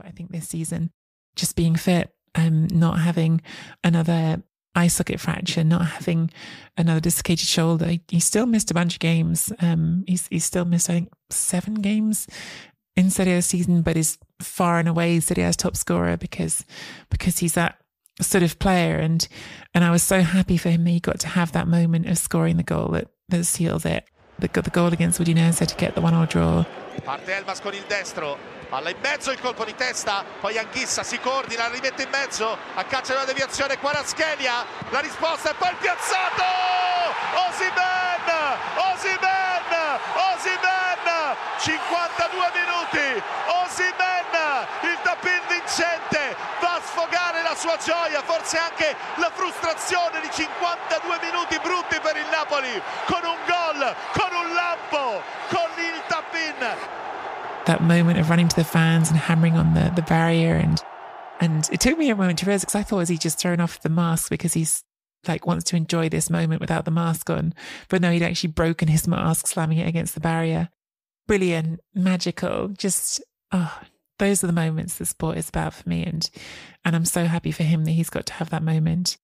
but I think this season, just being fit, not having another eye socket fracture, not having another dislocated shoulder. He still missed a bunch of games. He's still missed, I think, 7 games in Serie A season, but is far and away Serie A's top scorer because he's that sort of player. And I was so happy for him that he got to have that moment of scoring the goal that seals it. The goal against Udinese to get the 1-1 draw. Parte Elmas con il destro, palla in mezzo, il colpo di testa, poi Anghissa si coordina, la rimette in mezzo, accaccia una deviazione, Kvaratskhelia, la risposta e poi il piazzato! Osimhen! 52 minuti, Osimhen, il tapin vincente, va a sfogare la sua gioia, forse anche la frustrazione di 52 minuti brutti per il Napoli, con un gol, con un lampo, con il tapin. That moment of running to the fans and hammering on the barrier, and it took me a moment to realize, because I thought, is he just thrown off the mask because he's like wants to enjoy this moment without the mask on? But no, he'd actually broken his mask, slamming it against the barrier. Brilliant, magical, just those are the moments that sport is about for me, and I'm so happy for him that he's got to have that moment.